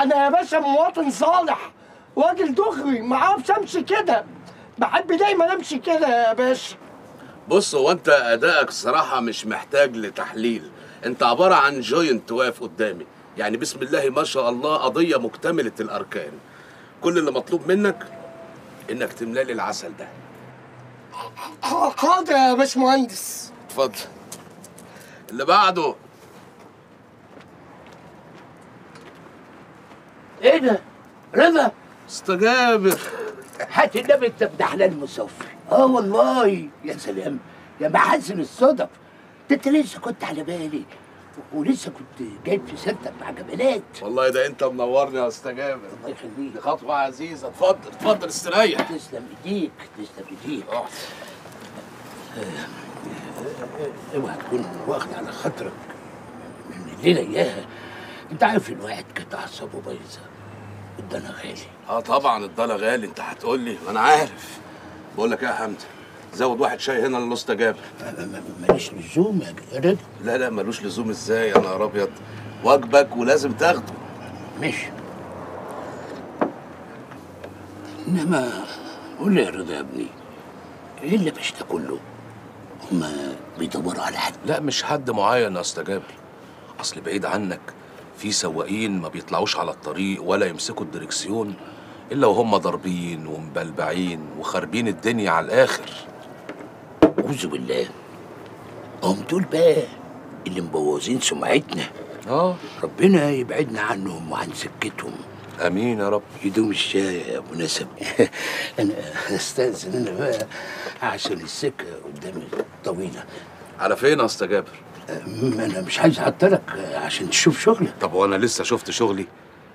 انا يا باشا مواطن صالح، راجل دغري، ما اعرفش امشي كده، بحب دايما امشي كده يا باشا. بص، هو انت ادائك الصراحه مش محتاج لتحليل، انت عباره عن جوينت واقف قدامي، يعني بسم الله ما شاء الله قضيه مكتمله الاركان. كل اللي مطلوب منك انك تملى لي العسل ده. حاضر يا باشمهندس. اتفضل. اللي بعده. ايه ده؟ رضا؟ استجابر. هات النبي انت بدحلان المسافر. اه والله، يا سلام، يا محاسن الصدف. ده انت لسه كنت على بالي، ولسه كنت جايب في سيرتك مع جبلات. والله ده انت منورني يا استاذ جابر. الله يخليك. دي خطوه عزيزه. اتفضل اتفضل استريح. تسلم ايديك تسلم ايديك. اوعى تكون واخد على خاطرك من الليله اياها. انت عارف ان واحد كانت اعصابه بايظه. الضنا غالي. اه طبعا الضنا غالي، انت هتقول لي ما انا عارف. بقول لك ايه يا حمدي؟ زود واحد شاي هنا للاستاذ جابر. ماليش لزوم يا رضا. لا لا مالوش لزوم ازاي يا نهار ابيض، واجبك ولازم تاخده. ماشي، انما قول لي يا رضا يا ابني، ايه اللي بشتا كله؟ هما بيدوروا على حد؟ لا مش حد معين يا استاذ جابر، اصل بعيد عنك في سواقين ما بيطلعوش على الطريق ولا يمسكوا الدركسيون الا وهم ضاربين ومبلبعين وخاربين الدنيا على الاخر. أعوذ بالله، هم دول بقى اللي مبوظين سمعتنا. ربنا يبعدنا عنهم وعن سكتهم. امين يا رب. يدوم الشاي يا ابو نسب. انا استاذن انا بقى عشان السكه قدامي طويله. على فين يا استاذ جابر؟ انا مش عايز اعطلك عشان تشوف شغلك. طب وانا لسه شفت شغلي؟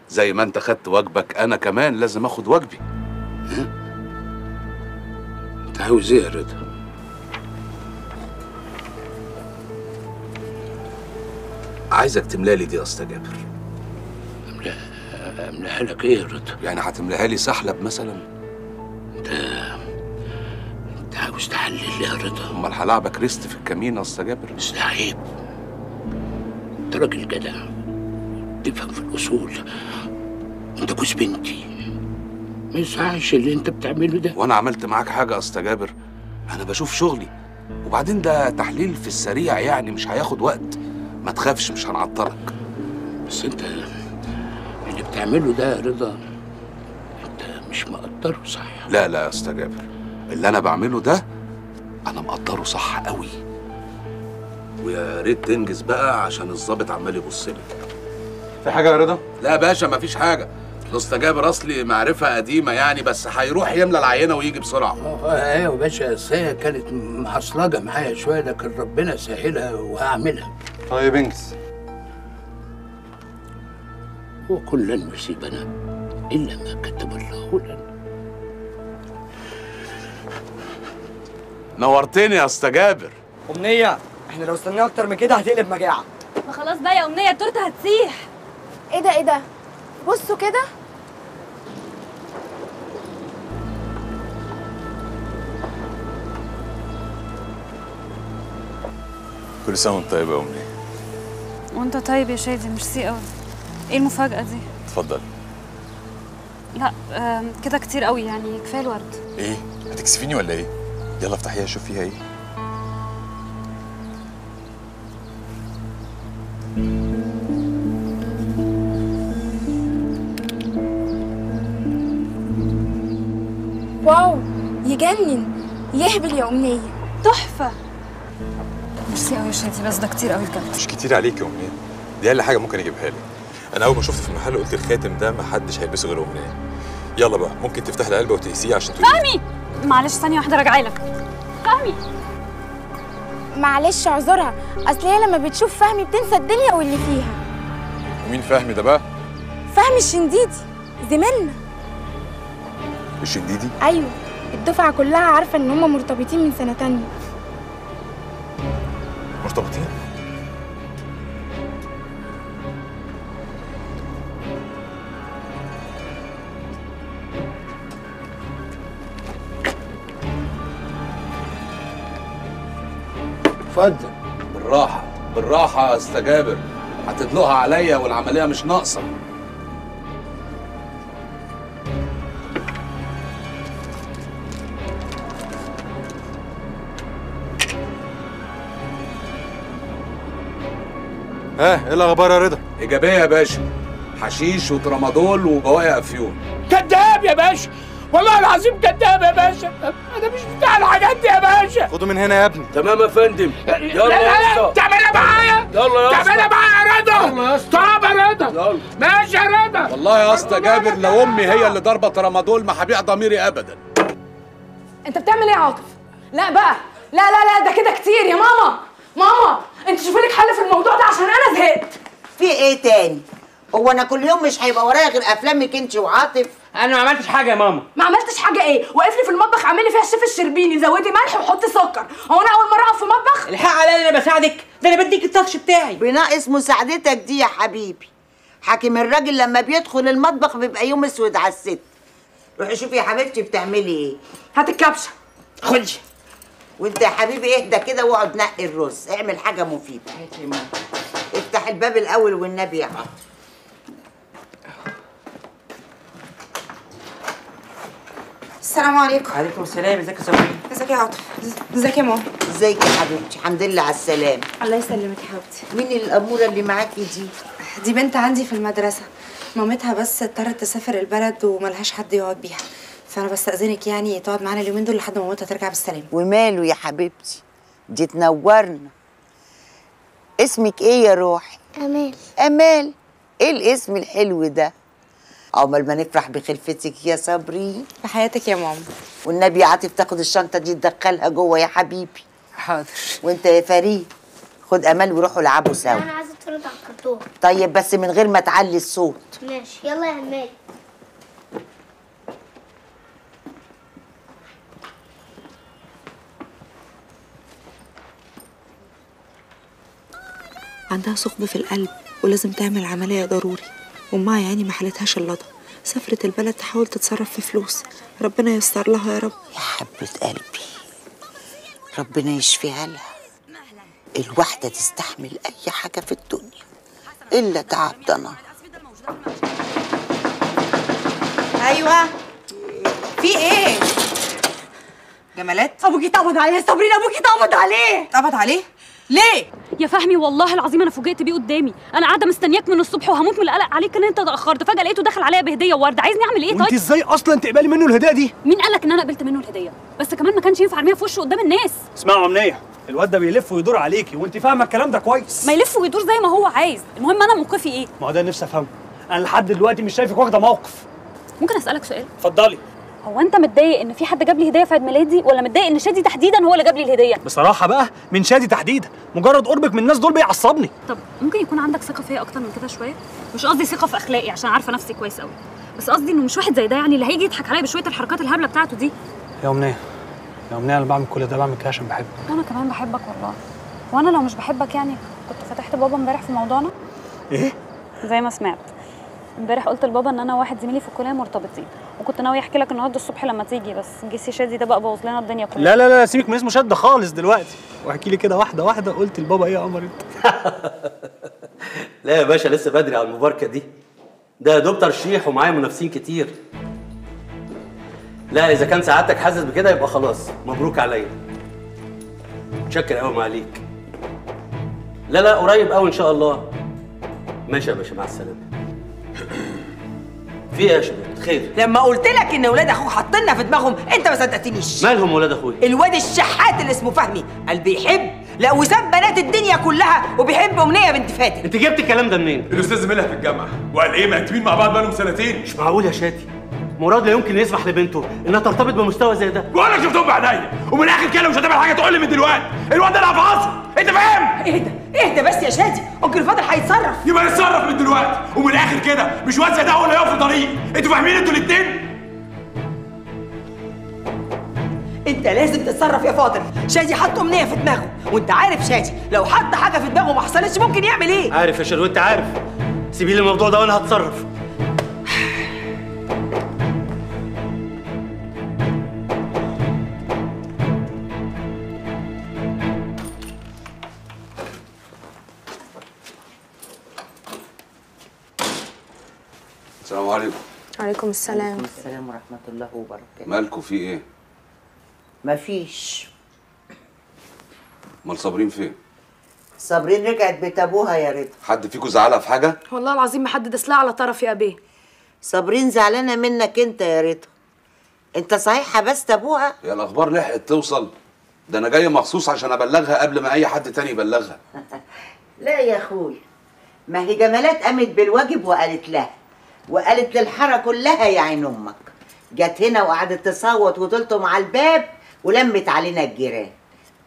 زي ما انت خدت واجبك انا كمان لازم اخد واجبي. انت عاوز ايه يا رضا؟ عايزك تملأ لي دي يا اسطى جابر. املاها لك ايه يا رضا؟ يعني هتملاها لي سحلب مثلا؟ انت عاوز تحلل يا رضا؟ امال هلعبك ريست في الكمين يا اسطى جابر؟ بس ده عيب، انت راجل جدع تفهم في الاصول، انت جوز بنتي، ما ينفعش اللي انت بتعمله ده. وانا عملت معاك حاجه يا اسطى جابر؟ انا بشوف شغلي، وبعدين ده تحليل في السريع يعني مش هياخد وقت. ما تخافش مش هنعطلك. بس انت اللي بتعمله ده يا رضا انت مش مقدره صح. لا لا يا اسطى جابر، اللي انا بعمله ده انا مقدره صح قوي، ويا ريت تنجز بقى عشان الظابط عمال يبص لي. في حاجه يا رضا؟ لا يا باشا مفيش حاجه، الاستاذ جابر اصلي معرفه قديمه يعني، بس هيروح يملى العينه ويجي بسرعه. ايوه يا باشا، اصل هي كانت محصلجه معايا شويه لكن ربنا سهلها وهعملها. طيب انجز. وكلا يصيبنا الا ما كتب الله لنا. نورتني يا استاذ جابر. امنيه، احنا لو استنينا اكتر من كده هتقلب مجاعه. ما خلاص بقى يا امنيه، التورته هتسيح. ايه ده ايه ده؟ بصوا كده. كل سنة وانت طيب يا أمنية. وانت طيب يا شادي، ميرسي قوي. ايه المفاجأة دي؟ اتفضل. لا كده كتير قوي يعني، كفاية الورد. ايه؟ هتكسفيني ولا ايه؟ يلا افتحيها شوف فيها ايه. واو، يجنن، يهبل يا أمنية، تحفة. ميرسي قوي يا شادي، بس ده كتير قوي بجد. مش كتير عليك يا أمنية، دي أقل حاجة ممكن أجيبها لك. أنا أول ما شفت في المحل قلت الخاتم ده محدش هيلبسه غير أمنية. يلا بقى، ممكن تفتح العلبة وتقيسيه عشان تقولي. فهمي، معلش ثانية واحدة راجعة لك. فهمي، معلش اعذرها، أصل هي لما بتشوف فهمي بتنسى الدنيا واللي فيها. ومين فهمي ده بقى؟ فهمي الشنديدي، زميلنا. الشنديدي؟ أيوه، الدفعة كلها عارفة إن هما مرتبطين من سنة تانية. مرتبطين؟ اتفضل. بالراحة بالراحة يا أستاذ جابر، هتدلقها عليا والعملية مش ناقصة. ايه الاخبار يا رضا؟ ايجابيه يا باشا، حشيش وترامادول وبواقي افيون. كداب يا باشا، والله العظيم كداب يا باشا، انا مش بتاع الحاجات دي يا باشا. خده من هنا يا ابني. تمام يا فندم، يلا يا اسطى. تعملها معايا، يلا يا اسطى، تعملها معايا يا رضا، يلا يا اسطى. طب يا رضا ماشي يا رضا. والله يا اسطى جابر لو امي هي اللي ضربه ترامادول ما هبيع ضميري ابدا. انت بتعمل ايه يا عاطف؟ لا بقى، لا لا لا، ده كده كتير يا ماما. ماما انت شوفي لك حل في الموضوع ده عشان انا زهقت. في ايه تاني؟ هو انا كل يوم مش هيبقى ورايا غير افلامك انت وعاطف؟ انا ما عملتش حاجه يا ماما. ما عملتش حاجه ايه؟ وقفلي في المطبخ اعملي فيها الشيف الشربيني، زودي ملح وحطي سكر. هو انا اول مره اقف في مطبخ؟ الحق عليا، انا بساعدك، ده انا بديك التاتش بتاعي. بناقص مساعدتك دي يا حبيبي. حاكم الراجل لما بيدخل المطبخ بيبقى يوم اسود على الست. روحي شوفي يا حبيبتي بتعملي ايه. هات الكبشه. خدي. وانت يا حبيبي اهدى كده واقعد نقي الرز، اعمل حاجه مفيده. هاتي يا ماما. افتح الباب الاول والنبي يا عاطف. السلام عليكم. وعليكم السلام، ازيك يا صبري؟ ازيك يا عاطف؟ ازيك يا ماما؟ ازيك يا حبيبتي؟ الحمد لله على السلامة. الله يسلمك يا حبيبتي. مين الأمورة اللي معاكي دي؟ دي بنت عندي في المدرسة، مامتها بس اضطرت تسافر البلد وملهاش حد يقعد بيها، فأنا بستأذنك يعني تقعد معانا اليومين دول لحد ما مامتها ترجع بالسلامة. وماله يا حبيبتي؟ دي تنورنا. اسمك إيه يا روحي؟ آمال. آمال؟ إيه الاسم الحلو ده؟ عقبال ما نفرح بخلفتك يا صبري. في حياتك يا ماما. والنبي يا عاطف تاخد الشنطه دي تدخلها جوه يا حبيبي. حاضر. وانت يا فريد خد امال وروحوا العبوا سوا. انا عايزه اتفرج على الكرتون. طيب بس من غير ما تعلي الصوت. ماشي يلا يا امال. عندها ثقب في القلب ولازم تعمل عمليه ضروري، وماما يعني ما حلتهاش اللضا، سافرت البلد تحاول تتصرف في فلوس، ربنا ييسر لها يا رب. يا حبة قلبي ربنا يشفيها لها. الواحدة تستحمل أي حاجة في الدنيا إلا تعب ضنا. أيوه في إيه؟ جمالات؟ أبوك اتقبض عليه يا صابرين، أبوك اتقبض عليه. اتقبض عليه؟ ليه؟ يا فهمي والله العظيم انا فوجئت بيه قدامي، انا قاعده مستنياك من الصبح وهموت من القلق عليك ان انت اتاخرت، فجاه لقيته داخل عليا بهديه وورد. عايزني اعمل ايه طيب؟ انت ازاي اصلا تقبلي منه الهديه دي؟ مين قالك ان انا قبلت منه الهديه؟ بس كمان ما كانش ينفع ارميها في وشه قدام الناس. اسمعوا يا امنيه، الواد ده بيلف ويدور عليكي وانت فاهمه الكلام ده كويس. ما يلف ويدور زي ما هو عايز، المهم انا موقفي ايه؟ ما هو ده نفسي افهمه، انا لحد دلوقتي مش شايفك واخده موقف. ممكن اسالك سؤال؟ اتفضلي. هو انت متضايق ان في حد جاب لي هديه في عيد ميلادي، ولا متضايق ان شادي تحديدا هو اللي جاب لي الهديه؟ بصراحه بقى من شادي تحديدا، مجرد قربك من الناس دول بيعصبني. طب ممكن يكون عندك ثقه فيا اكتر من كده شويه؟ مش قصدي ثقه في اخلاقي عشان عارفه نفسي كويس قوي، بس قصدي انه مش واحد زي ده يعني اللي هيجي يضحك عليا بشويه الحركات الهبله بتاعته دي. يا امنيه يا امنيه، انا بعمل كل ده بعمل كده عشان بحبك. انا كمان بحبك والله، وانا لو مش بحبك يعني كنت فتحت بابا امبارح في موضوعنا؟ ايه؟ زي ما سمعت امبارح قلت لبابا ان انا وواحد زميلي في الكليه مرتبطين، وكنت ناوي احكي لك النهارده الصبح لما تيجي، بس جسي شادي ده بقى بوظ لنا الدنيا كلها. لا لا لا سيبك من اسمه شاد ده خالص دلوقتي، واحكي لي كده واحده واحده. قلت لبابا ايه يا قمر انت؟ لا يا باشا لسه بدري على المباركه دي، ده دكتور ترشيح ومعايا منافسين كتير. لا اذا كان سعادتك حاسس بكده يبقى خلاص مبروك عليا، متشكر قوي معاليك. لا لا قريب قوي ان شاء الله. ماشي يا باشا مع السلامه. في ايه يا شباب؟ خير؟ لما قلت لك ان ولاد اخوك حاطيننا في دماغهم انت ما صدقتنيش. مالهم ولاد اخويا؟ الواد الشحات اللي اسمه فهمي، قال بيحب، لا وساب بنات الدنيا كلها وبيحب امنيه بنت فاتن. انت جبت الكلام ده منين؟ الاستاذ ملها في الجامعه وقال ايه مهتمين مع بعض بقالهم سنتين. مش معقول يا شادي، مراد لا يمكن يسمح لبنته انها ترتبط بمستوى زي ده. وانا شفتهم بعينيا ومن الاخر كده مش هتعمل حاجه تقول لي من دلوقتي. الواد ده انا هفعصه، انت فاهم؟ ايه ده؟ اهدى بس يا شادي، انكل فاضل هيتصرف. يبقى يتصرف من دلوقتي، ومن الاخر كده مش واد ده هو اللي هيقف في طريقي، انتوا فاهمين انتوا الاثنين؟ انت لازم تتصرف يا فاضل، شادي حط امنيه في دماغه، وانت عارف شادي لو حط حاجه في دماغه ما حصلتش ممكن يعمل ايه؟ عارف يا شادي وانت عارف. سيبي لي الموضوع ده وانا هتصرف. السلام عليكم. وعليكم السلام. وعليكم السلام ورحمة الله وبركاته. مالكوا في إيه؟ مفيش. أمال صابرين فين؟ صابرين رجعت بيت ابوها يا رضا. حد فيكم زعلها في حاجه؟ والله العظيم ما حد دسلها على طرف يا بيه. صابرين زعلانه منك انت يا رضا. انت صحيح حبست ابوها؟ يا الاخبار لحقت توصل؟ ده انا جاي مخصوص عشان ابلغها قبل ما اي حد تاني يبلغها. لا يا اخويا، ما هي جمالات قامت بالواجب وقالت لها، وقالت للحاره كلها يا عين امك. جت هنا وقعدت تصوت وتلطم على الباب ولمت علينا الجيران.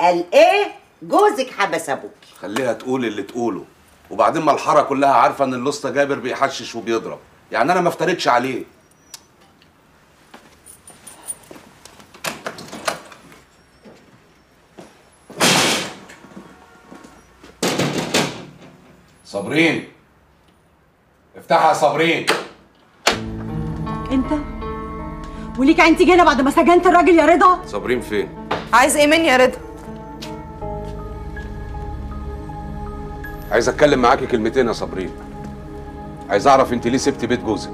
قال ايه؟ جوزك حبس ابوك. خليها تقول اللي تقوله، وبعدين ما الحاره كلها عارفه ان اللوسته جابر بيحشش وبيضرب، يعني انا ما افتريتش عليه. صابرين افتحها يا صابرين. انت وليك عين تيجي هنا بعد ما سجنت الراجل يا رضا؟ صابرين فين؟ عايز ايه مني يا رضا؟ عايز اتكلم معاكي كلمتين يا صابرين. عايز اعرف انت ليه سبتي بيت جوزك؟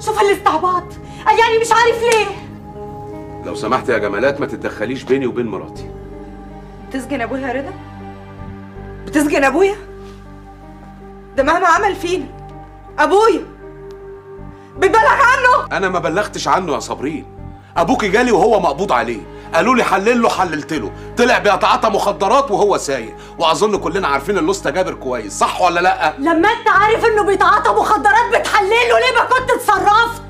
شوف الاستعباط، قال يعني مش عارف ليه. لو سمحت يا جمالات ما تتدخليش بيني وبين مراتي. بتسجن ابويا يا رضا؟ بتسجن ابويا؟ ده مهما عمل فينا ابويا بتبلغ عنه. انا ما بلغتش عنه يا صابرين. ابوكي جالي وهو مقبوض عليه، قالوا لي حلل له، حللت له، طلع بيتعاطى مخدرات وهو سايق، واظن كلنا عارفين اللوسته جابر كويس، صح ولا لا؟ لما انت عارف انه بيتعاطى مخدرات بتحلله ليه ما كنت اتصرفت؟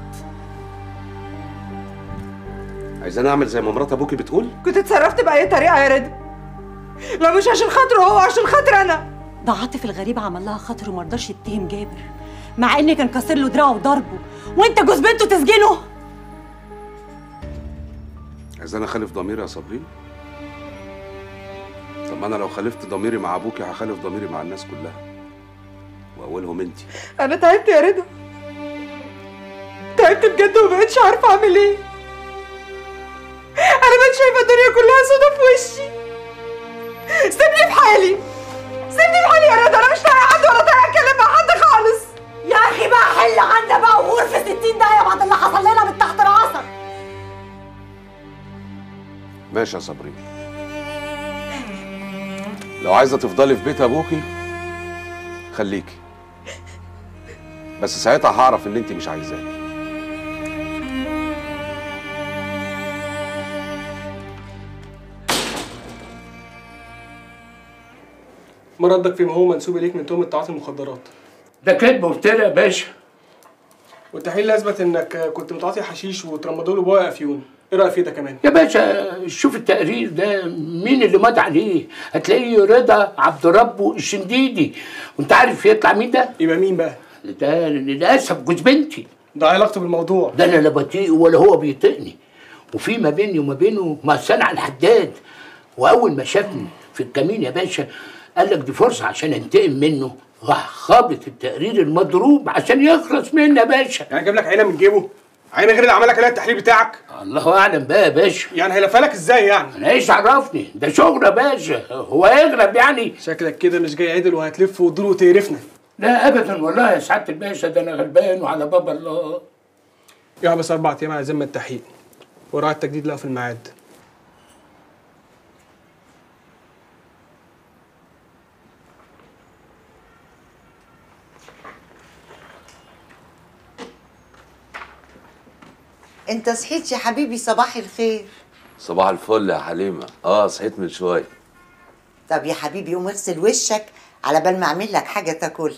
عايزاني اعمل زي ما مرات ابوكي بتقول؟ كنت اتصرفت باي طريقه يا رضا، لو مش عشان خاطره هو عشان خاطر انا. ده عاطف الغريب عمل لها خاطر وما رضاش يتهم جابر، مع ان كان كسر له دراعه وضربه، وانت جوز بنته تسجنه؟ عايز انا اخالف ضميري يا صابرين؟ طب ما انا لو خالفت ضميري مع ابوكي هخالف ضميري مع الناس كلها، واولهم انتي. انا تعبت يا رضا، تعبت بجد ومبقتش عارفه اعمل ايه. انا بقيت شايفه الدنيا كلها سودا في وشي. سيبني في حالي، سيبني في حالي يا رضا، انا مش طايقه حد ولا طايقه اتكلم مع حد خالص. يا اخي بقى حل عنا بقى وغور في 60 دقيقه بعد اللي حصل لنا من تحت راسك. ماشي يا صابرين، لو عايزه تفضلي في بيت ابوكي خليكي، بس ساعتها هعرف ان انت مش عايزاه. مردك فيما هو منسوب اليك من تهمه تعاطي المخدرات. ده كذب وفترة يا باشا. والتحليل اثبت انك كنت متعاطي حشيش وترمادول وبواقي افيون. ايه رايك في ده كمان؟ يا باشا شوف التقرير ده مين اللي مات عليه؟ هتلاقيه رضا عبد ربه الشنديدي، وانت عارف يطلع مين ده؟ يبقى مين بقى؟ ده للاسف جوز بنتي. ده علاقته بالموضوع؟ ده انا لا بطيقه ولا هو بيطيقني، وفي ما بيني وما بينه مصانع الحداد، واول ما شافني في الكمين يا باشا قال لك دي فرصه عشان انتقم منه، راح خابط التقرير المضروب عشان يخلص مني يا باشا. يعني جاب لك عينه من جيبه؟ عينه غير اللي عملك عليها التحليل بتاعك؟ الله اعلم بقى يا باشا. يعني هيلفها لك ازاي يعني؟ انا ايش عرفني؟ ده شغل يا باشا، هو هيغلب يعني؟ شكلك كده مش جاي عدل وهتلف وتدور وتقرفنا. لا ابدا والله يا سعاده الباشا، ده انا غلبان وعلى باب الله. يحبس 4 ايام على ذمه التحقيق، وراعي التجديد لها في الميعاد. انت صحيت يا حبيبي؟ صباح الخير. صباح الفل يا حليمه. صحيت من شويه. طب يا حبيبي قوم اغسل وشك على بال ما اعمل لك حاجه تاكلها.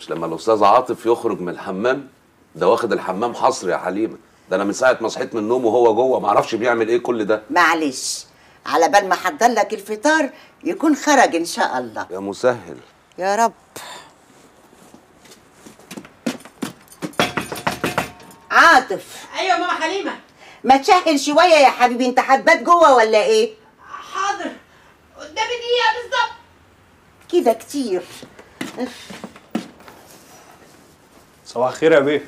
مش لما الاستاذ عاطف يخرج من الحمام؟ ده واخد الحمام حصري يا حليمه، ده انا من ساعه ما صحيت من النوم وهو جوه ما اعرفش بيعمل ايه كل ده. معلش، على بال ما احضر لك الفطار يكون خرج ان شاء الله. يا مسهل يا رب. عاطف. ايوه يا ماما حليمه. ما تشهل شويه يا حبيبي، انت هتبات جوه ولا ايه؟ حاضر، قدامي دقيقه بالظبط. كده كتير. صباح الخير يا بيه.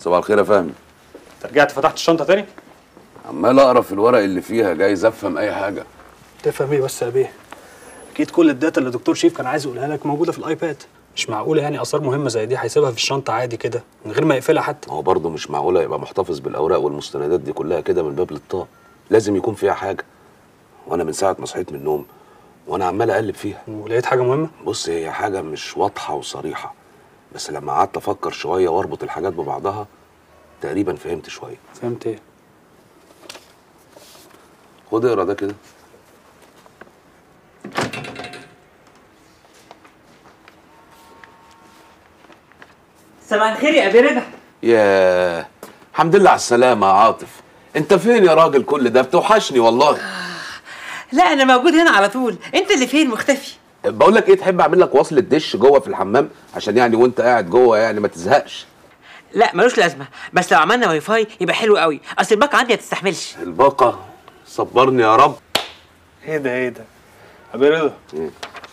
صباح الخير يا فهمي. انت رجعت فتحت الشنطه تاني؟ عمال اقرا في الورق اللي فيها، جايز افهم اي حاجه. تفهم ايه بس يا بيه؟ اكيد كل الداتا اللي الدكتور شريف كان عايز يقولها لك موجوده في الايباد. مش معقولة يعني آثار مهمة زي دي هيسيبها في الشنطة عادي كده من غير ما يقفلها حتى. هو برضه مش معقولة يبقى محتفظ بالأوراق والمستندات دي كلها كده من باب للطاق، لازم يكون فيها حاجة. وأنا من ساعة ما صحيت من النوم وانا عمال اقلب فيها. ولقيت حاجه مهمه؟ بص هي حاجه مش واضحه وصريحه، بس لما قعدت افكر شويه واربط الحاجات ببعضها تقريبا فهمت شويه. فهمت ايه؟ خد اقرا ده كده. صباح الخير يا ابي رضا. ياه الحمد لله على السلامه يا عاطف، انت فين يا راجل؟ كل ده بتوحشني والله. لا انا موجود هنا على طول، انت اللي فين مختفي؟ بقول لك ايه، تحب اعمل لك وصله دش جوه في الحمام عشان يعني وانت قاعد جوه يعني ما تزهقش؟ لا ملوش لازمه، بس لو عملنا واي فاي يبقى حلو قوي، اصل الباقه عندي ما تستحملش. الباقه؟ صبرني يا رب. ايه ده ايه ده؟ ابي رضا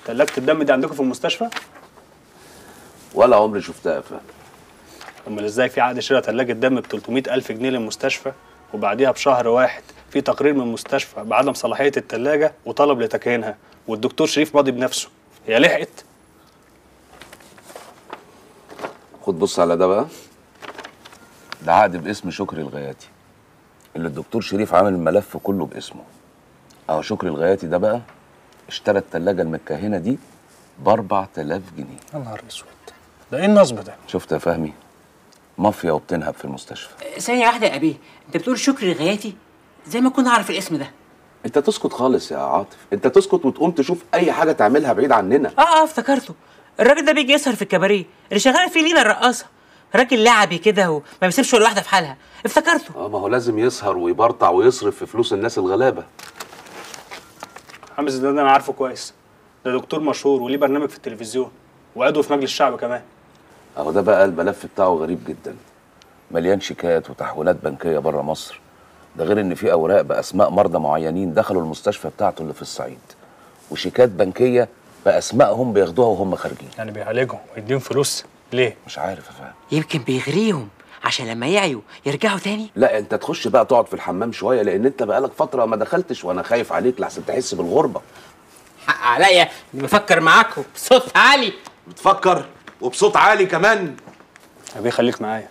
تلاجة الدم دي عندكم في المستشفى؟ ولا عمري شفتها يا فهمي. امال ازاي في عقد شراء تلاجة دم ب 300,000 جنيه للمستشفى وبعديها بشهر واحد في تقرير من المستشفى بعدم صلاحيه التلاجة وطلب لتكيينها والدكتور شريف ماضي بنفسه، هي لحقت؟ خد بص على ده بقى. ده عقد باسم شكري الغياتي اللي الدكتور شريف عامل الملف كله باسمه. اهو شكري الغياتي ده بقى اشترى التلاجة المتكهنه دي ب 4000 جنيه. يا نهار اسود، ده ايه النصب ده؟ شفت يا فهمي؟ مافيا وبتنهب في المستشفى. ثانية واحدة يا أبيه، أنت بتقول شكري الغياتي؟ زي ما كنا نعرف الاسم ده. أنت تسكت خالص يا عاطف، أنت تسكت وتقوم تشوف أي حاجة تعملها بعيد عننا. افتكرته، الراجل ده بيجي يسهر في الكباريه اللي شغالة فيه لينا الرقاصة، راجل لعبي كده وما بيسيبش ولا واحدة في حالها، افتكرته. ما هو لازم يسهر ويبرطع ويصرف في فلوس الناس الغلابة. حمزة ده أنا عارفه كويس، ده دكتور مشهور وليه برنامج في التلفزيون وعضو في مجلس الشعب كمان. اهو ده بقى الملف بتاعه غريب جدا، مليان شيكات وتحويلات بنكيه بره مصر، ده غير ان في اوراق باسماء مرضى معينين دخلوا المستشفى بتاعته اللي في الصعيد، وشيكات بنكيه باسمائهم بياخدوها وهم خارجين. يعني بيعالجهم ويديهم فلوس ليه؟ مش عارف يا فهمي. يمكن بيغريهم عشان لما يعيوا يرجعوا تاني. لا انت تخش بقى تقعد في الحمام شويه، لان انت بقالك فتره ما دخلتش وانا خايف عليك لحسن تحس بالغربه. حق عليا اني بفكر معاكم بصوت عالي. بتفكر؟ وبصوت عالي كمان. أبي خليك معايا،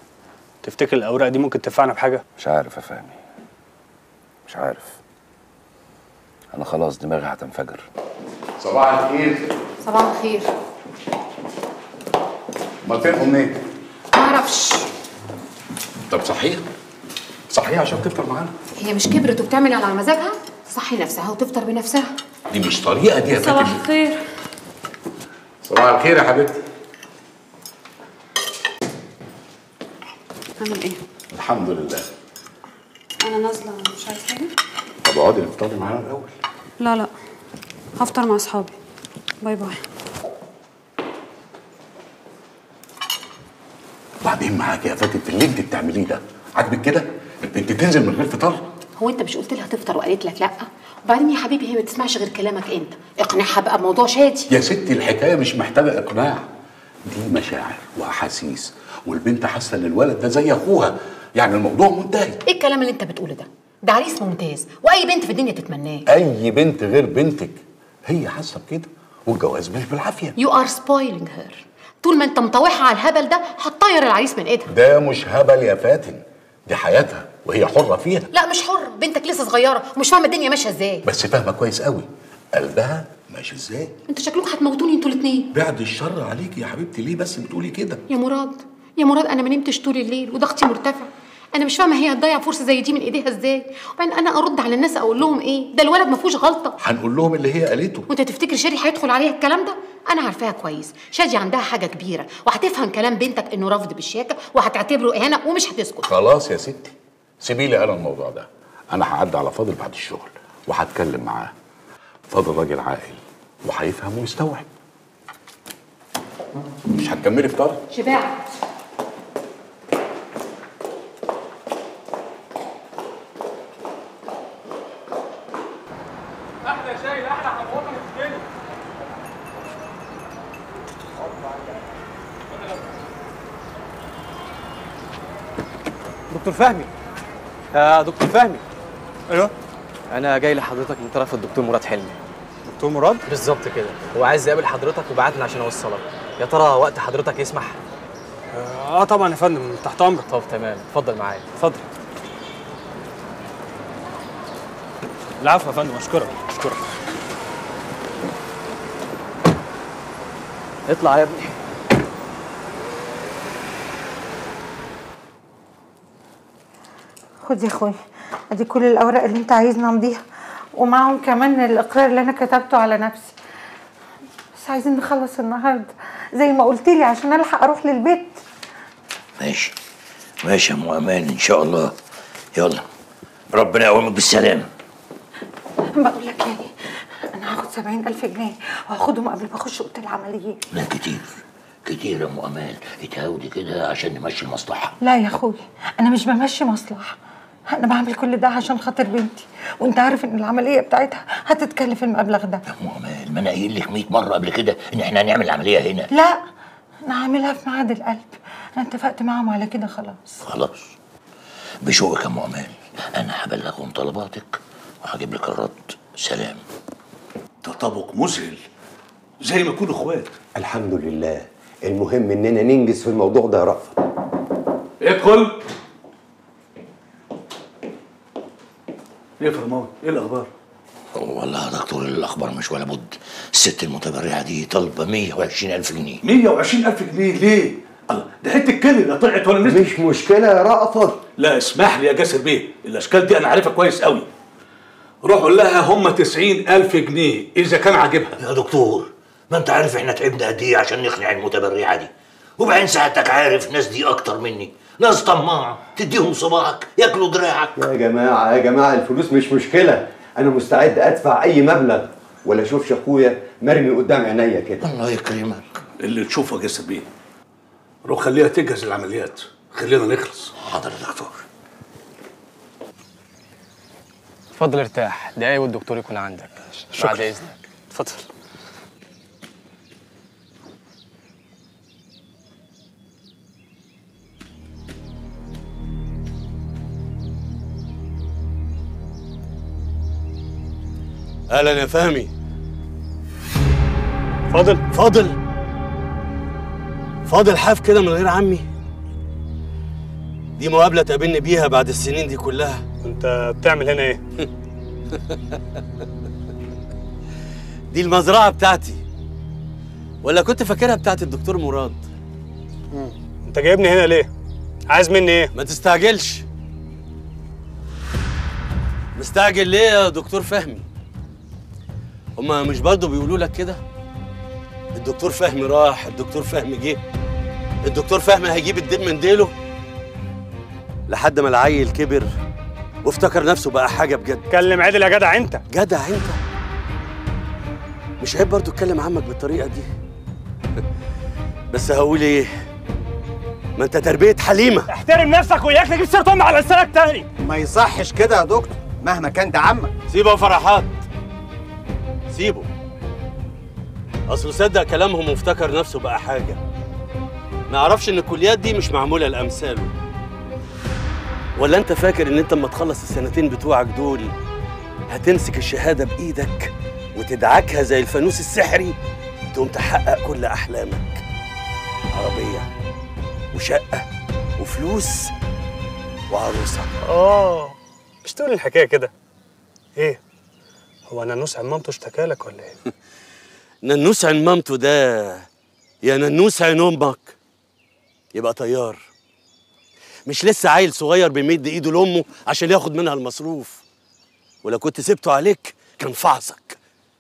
تفتكر الأوراق دي ممكن تنفعنا بحاجة؟ مش عارف يا فهمي، مش عارف، أنا خلاص دماغي هتنفجر. صباح الخير. صباح الخير. أمال فينكم منين؟ معرفش. طب صحيح صحيح عشان تفطر معانا. هي مش كبرت وبتعمل على مزاجها؟ صحي نفسها وتفطر بنفسها. دي مش طريقة دي يا فندم. صباح الخير. صباح الخير يا حبيبتي. عامل ايه؟ الحمد لله. أنا نازلة مش عايز حاجة؟ طب اقعدي افطري معانا الأول. لا لا هفطر مع أصحابي. باي باي. وبعدين معاكي يا فاتن، اللي أنت بتعمليه ده عاجبك كده؟ البنت تنزل من غير فطار؟ هو أنت مش قلت لها تفطر وقالت لك لأ؟ وبعدين يا حبيبي هي ما تسمعش غير كلامك أنت، اقنعها بقى بموضوع شادي. يا ستي الحكاية مش محتاجة إقناع، دي مشاعر وأحاسيس، والبنت حاسه ان الولد ده زي اخوها، يعني الموضوع منتهي. ايه الكلام اللي انت بتقوله ده؟ ده عريس ممتاز واي بنت في الدنيا تتمناه. اي بنت غير بنتك، هي حاسه بكده والجواز مش بالعافيه. يو ار سبويلينج هير، طول ما انت مطوعها على الهبل ده هتطير العريس من ايدها. ده مش هبل يا فاتن، دي حياتها وهي حره فيها. لا مش حره، بنتك لسه صغيره ومش فاهمه الدنيا ماشيه ازاي. بس فاهمه كويس قوي قلبها ماشي ازاي. انتوا شكلكم هتموتوني انتوا الاثنين. بعد الشر عليكي يا حبيبتي، ليه بس بتقولي كده؟ يا مراد يا مراد انا ما نمتش طول الليل وضغطي مرتفع، انا مش فاهمه هي هتضيع فرصه زي دي من ايديها ازاي، وبعدين انا ارد على الناس اقول لهم ايه؟ ده الولد ما فيهوش غلطه. هنقول لهم اللي هي قالته. وانت تفتكر شادي هيدخل عليها الكلام ده؟ انا عارفاها كويس، شادي عندها حاجه كبيره وهتفهم كلام بنتك انه رفض بالشياكه وهتعتبره اهانه ومش هتسكت. خلاص يا ستي سيبي لي انا الموضوع ده، انا هعدي على فاضل بعد الشغل وهتكلم معاه. فاضل راجل عاقل وهيفهم ويستوعب. مش هتكملي فطار؟ شبعت. دكتور فهمي، يا دكتور فهمي. ايوه انا جاي لحضرتك من طرف الدكتور مراد حلمي. دكتور مراد؟ بالظبط كده، هو عايز يقابل حضرتك وبعتني عشان اوصلك. يا ترى وقت حضرتك يسمح؟ طبعا يا فندم، تحت امرك. طب تمام، اتفضل معايا. اتفضل. العفو يا فندم، اشكرك اشكرك. اطلع يا ابني. خد يا اخويا، ادي كل الاوراق اللي انت عايزني امضيها، ومعهم كمان الاقرار اللي انا كتبته على نفسي. بس عايزين نخلص النهارده زي ما قلت لي عشان الحق اروح للبيت. ماشي ماشي يا ام امان ان شاء الله. يلا ربنا يقومك بالسلامه. بقول لك ايه، انا هاخد 70,000 جنيه وهاخدهم قبل ما اخش اوضه العمليات. لا كتير كتير يا ام امان، اتهاودي كده عشان نمشي المصلحه. لا يا اخويا انا مش بمشي مصلحه، انا بعمل كل ده عشان خاطر بنتي، وانت عارف ان العمليه بتاعتها هتتكلف المبلغ ده. يا ام امان ما انا قايل لك 100 مره قبل كده ان احنا هنعمل العمليه هنا. لا انا عاملها في معاد القلب، انا اتفقت معاهم على كده. خلاص خلاص بشوقك يا ام امان، انا هبلغهم طلباتك وهجيب لك الرد. سلام. تطابق مذهل زي ما يكونوا اخوات. الحمد لله، المهم اننا ننجز في الموضوع ده يا رأفت. ادخل. ايه يا فرماوي؟ ايه الاخبار؟ والله يا دكتور الاخبار مش ولا بد. الست المتبرعه دي طالبه 120,000 جنيه. 120,000 جنيه ليه؟ الله، ده حته كده لا طلعت ولا نزلت. مش مشكله يا رأفت. لا اسمح لي يا جاسر بيه، الاشكال دي انا عارفها كويس قوي. روح قول لها هم 90,000 جنيه إذا كان عاجبها. يا دكتور ما أنت عارف إحنا تعبنا قد إيه عشان نقنع المتبرعة دي، وبعدين ساعتك عارف الناس دي أكتر مني، ناس طماعة تديهم صباعك ياكلوا دراعك. يا جماعة يا جماعة الفلوس مش مشكلة، أنا مستعد أدفع أي مبلغ ولا أشوفش أخويا مرمي قدام عينيا كده. الله يكرمك. اللي تشوفه يا جاسر بيه. روح خليها تجهز العمليات، خلينا نخلص. حاضر يا دكتور. اتفضل ارتاح، دقايق والدكتور يكون عندك. شكرا بعد اذنك. اتفضل. اهلا يا فهمي. فاضل فاضل فاضل حاف كده من غير عمي؟ دي مقابلة تقابلني بيها بعد السنين دي كلها. انت بتعمل هنا ايه؟ دي المزرعه بتاعتي ولا كنت فاكرها بتاعت الدكتور مراد؟ انت جايبني هنا ليه؟ عايز مني ايه؟ ما تستعجلش. مستعجل ليه يا دكتور فهمي؟ هما مش برضه بيقولوا لك كده؟ الدكتور فهمي راح، الدكتور فهمي جه، الدكتور فهمي هيجيب الدين من ديله، لحد ما العيل كبر وافتكر نفسه بقى حاجه بجد. اتكلم عدل يا جدع. انت جدع انت، مش عيب برضه تكلم عمك بالطريقه دي؟ بس هقول ايه، ما انت تربيه حليمه. احترم نفسك وياك تجيب سيره امي على لسانك تاني. ما يصحش كده يا دكتور، مهما كان ده عمك. سيبه فرحات سيبه، اصله صدق كلامهم وافتكر نفسه بقى حاجه، ما يعرفش ان الكليات دي مش معموله لامثاله. ولا انت فاكر ان انت اما تخلص السنتين بتوعك دول هتمسك الشهاده بايدك وتدعكها زي الفانوس السحري تقوم تحقق كل احلامك؟ عربيه وشقه وفلوس وعروسه. مش تقول الحكايه كده. ايه هو ننوس عن مامته اشتكى لك ولا ايه؟ ننوس عن مامته ده يا ننوس عن امك، يبقى طيار مش لسه عيل صغير بيمد ايده لامه عشان ياخد منها المصروف. ولو كنت سبته عليك كان فعصك،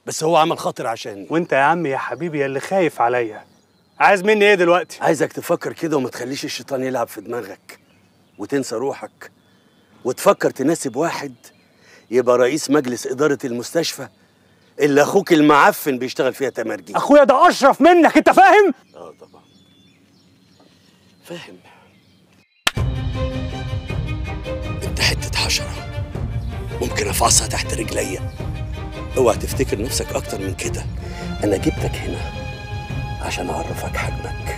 بس هو عمل خاطر عشاني. وانت يا عم يا حبيبي يا اللي خايف عليا، عايز مني ايه دلوقتي؟ عايزك تفكر كده وما تخليش الشيطان يلعب في دماغك وتنسى روحك، وتفكر تناسب واحد يبقى رئيس مجلس اداره المستشفى اللي اخوك المعفن بيشتغل فيها تمرجي. اخويا ده اشرف منك، انت فاهم؟ اه طبعا فاهم. انت حتة حشرة ممكن افعصها تحت رجليا، اوعى تفتكر نفسك اكتر من كده. انا جبتك هنا عشان اعرفك حجمك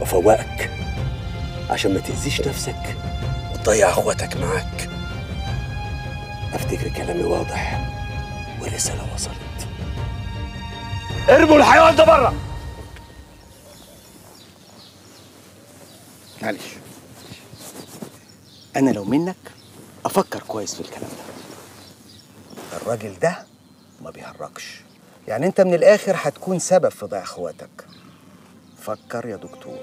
وافوقك عشان ما تأذيش نفسك وتضيع اخواتك معاك. افتكر كلامي واضح والرسالة وصلت. ارموا الحيوان ده بره. معلش أنا لو منك أفكر كويس في الكلام ده. الراجل ده ما بيهركش، يعني أنت من الآخر هتكون سبب في ضياع إخواتك. فكر يا دكتور.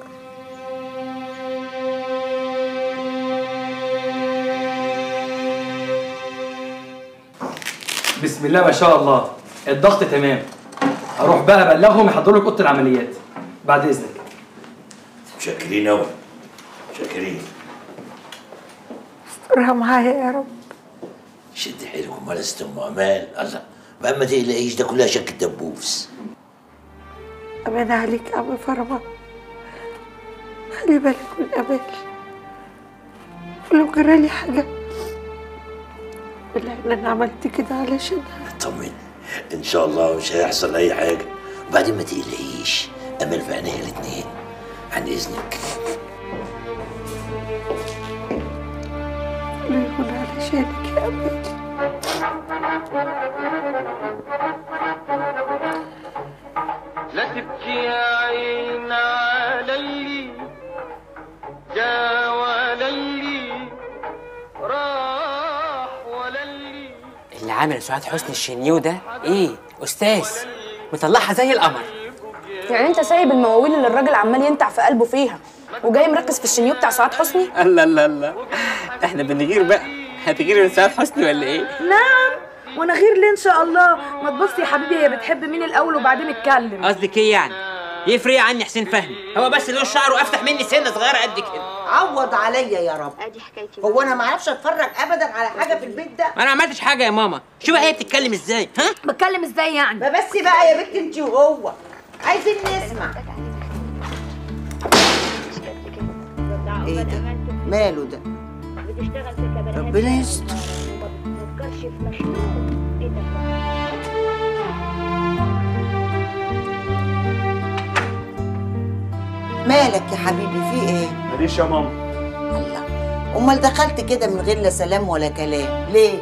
بسم الله ما شاء الله، الضغط تمام. هروح بقى ابلغهم يحضروا لك اوضه العمليات بعد اذنك. متشكرين قوي، متشكرين. استرها معايا يا رب. شد حيلكم ولا استم امال، ما تقلقيش ده كلها شك الدبوس. أمان عليك يا عم فرما، خلي بالك من أمال، ولو جرالي حاجة بالله إن أنا عملت كده علشانها. طمني إن شاء الله مش هيحصل أي حاجة، وبعدين ما تقلقيش أمال في عينيا الاتنين. عن إذنك كله يكون علشانك يا أمال. لا تبكي يا عين علي جا ولا اللي راح ولا اللي. اللي عامل سعاد حسني الشنيو ده ايه؟ استاذ مطلعها زي القمر. يعني انت سايب المواويل اللي الراجل عمال ينتع في قلبه فيها وجاي مركز في الشنيو بتاع سعاد حسني؟ الله الله الله، احنا بنغير بقى. هتغيري من سعاد حسني ولا ايه؟ نعم وانا غير ليه ان شاء الله. ما تبصي يا حبيبي هي بتحب مين الاول وبعدين اتكلم. قصدك ايه يعني؟ يفرق عني حسين فهمي، هو بس اللي هو شعره وافتح مني سنه صغيره قد كده. عوض عليا يا رب. ادي حكايتي. هو انا ما اعرفش اتفرج ابدا على حاجه في البيت ده. انا ما عملتش حاجه يا ماما، شوفي هي بتتكلم ازاي. ها؟ بتتكلم ازاي يعني؟ ما بس بقى يا بنتي انتي وهو عايزين نسمع. ايه ده؟ ماله ده؟ ربنا يستر. مالك يا حبيبي في ايه؟ ماليش يا ماما. الله، امال دخلت كده من غير لا سلام ولا كلام ليه؟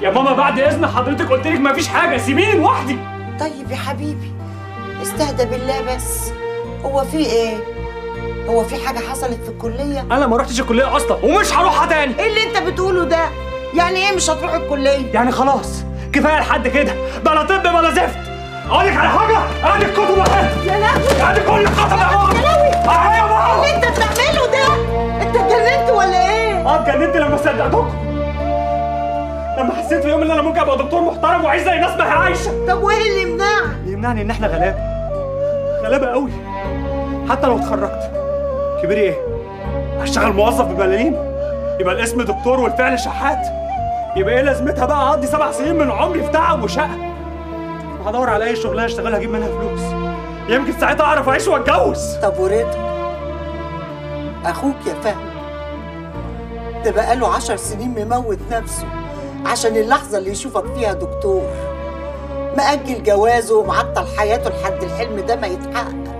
يا ماما بعد اذن حضرتك قلت لك مفيش حاجه، سيبيني لوحدي. طيب يا حبيبي استهدى بالله بس، هو في ايه؟ هو في حاجه حصلت في الكليه؟ انا ما رحتش الكليه اصلا ومش هروحها تاني. ايه اللي انت بتقوله ده؟ يعني ايه مش هتروح الكليه؟ يعني خلاص كفايه لحد كده، بلا طب بلا زفت. اقول لك على حاجه، ادي الكتب اهي. يا لهوي، ادي كل الكتب اهو. يا لهوي اهي يا ماما. اللي انت بتعمله ده، انت اتجننت ولا ايه؟ اه اتجننت لما صدقتكم، لما حسيت في يوم ان انا ممكن ابقى دكتور محترم وعايش زي ناس ما هي عايشه. طب وايه اللي يمنعك؟ اللي يمنعني ان احنا غلابه، غلابه قوي. حتى لو اتخرجت كبير ايه؟ هشتغل موظف ببلالين؟ يبقى الاسم دكتور والفعل شحات، يبقى ايه لازمتها بقى اقضي 7 سنين من عمري في تعب وشقه؟ هدور على اي شغلانه اشتغلها اجيب منها فلوس، يمكن ساعتها اعرف اعيش واتجوز. طب ورضا اخوك يا فهمي ده بقاله 10 سنين مموت نفسه عشان اللحظه اللي يشوفك فيها دكتور، مأجل جوازه ومعطل حياته لحد الحلم ده ما يتحقق.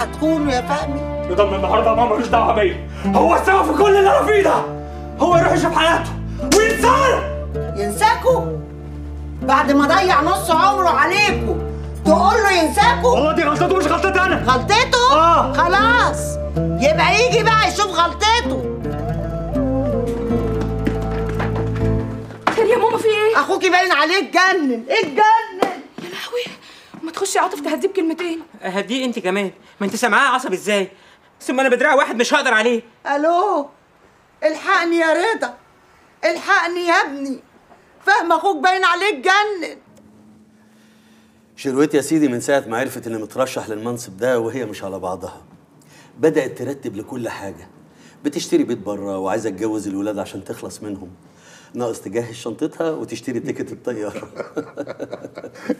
هتخونه يا فهمي؟ رضا من النهارده يا ماما ملوش دعوه بيا، هو السبب في كل اللي انا فيه ده، هو يروح يشوف حياته وينسانا. ينساكوا؟ بعد ما ضيع نص عمره عليكوا تقول له ينساكوا؟ والله دي غلطته مش غلطتي انا. غلطته؟ اه خلاص يبقى يجي بقى يشوف غلطته. خير يا ماما في ايه؟ اخوكي باين عليه اتجنن. اتجنن يا لهوي. ما تخشي يا عاطف تهديه بكلمتين. هديه انت كمان، ما انت سامعاه عصبي ازاي؟ ثم انا بدراع واحد مش هقدر عليه. الو الحقني يا رضا، الحقني يا ابني، فاهم اخوك باين عليه اتجنن. شرويت يا سيدي من ساعه ما عرفت ان مترشح للمنصب ده وهي مش على بعضها، بدات ترتب لكل حاجه، بتشتري بيت بره وعايزه تجوز الولاد عشان تخلص منهم، ناقص تجهز شنطتها وتشتري تيكت الطياره.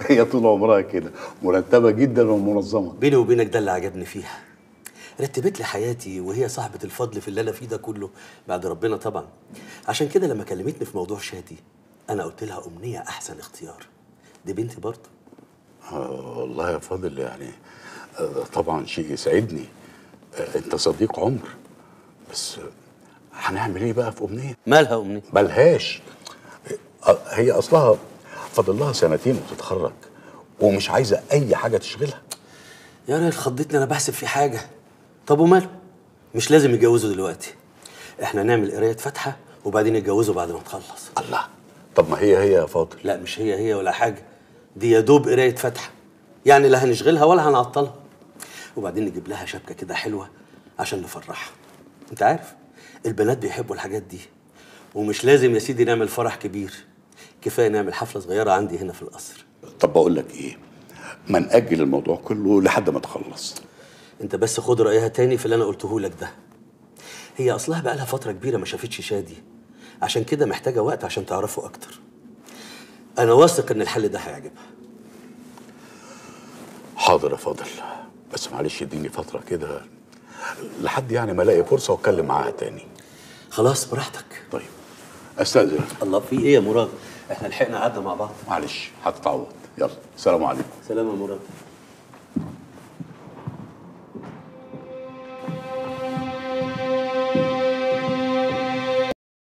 هي طول عمرها كده مرتبه جدا ومنظمه. بيني وبينك ده اللي عجبني فيها، رتبت لي حياتي وهي صاحبة الفضل في اللي أنا فيه ده كله بعد ربنا طبعًا. عشان كده لما كلمتني في موضوع شادي أنا قلت لها أمنية أحسن اختيار، دي بنتي برضه. والله يا فاضل يعني طبعًا شيء يسعدني، أنت صديق عمر، بس هنعمل إيه بقى في أمنية؟ مالها أمنية؟ مالهاش، هي أصلها فاضل لها 2 سنين وتتخرج ومش عايزة أي حاجة تشغلها. يا ريت خضتني، أنا بحسب في حاجة. طب وماله؟ مش لازم يتجوزوا دلوقتي، احنا نعمل قرايه فاتحه وبعدين يتجوزوا بعد ما تخلص. الله، طب ما هي يا فاضل. لا مش هي ولا حاجه، دي يا دوب قرايه فاتحه، يعني لا هنشغلها ولا هنعطلها. وبعدين نجيب لها شبكه كده حلوه عشان نفرحها. انت عارف البنات بيحبوا الحاجات دي، ومش لازم يا سيدي نعمل فرح كبير، كفايه نعمل حفله صغيره عندي هنا في القصر. طب بقول لك ايه، ما نأجل الموضوع كله لحد ما تخلص. انت بس خد رايها تاني في اللي انا قلته لك ده. هي اصلها بقى لها فتره كبيره ما شافتش شادي، عشان كده محتاجه وقت عشان تعرفه اكتر. انا واثق ان الحل ده هيعجبها. حاضر يا فاضل، بس معلش اديني فتره كده لحد يعني ما الاقي فرصه واتكلم معاها تاني. خلاص براحتك. طيب استاذنك. الله، في ايه يا مراد؟ احنا لحقنا قعده مع بعض. معلش هتتعوض. يلا سلام عليكم. سلام يا مراد.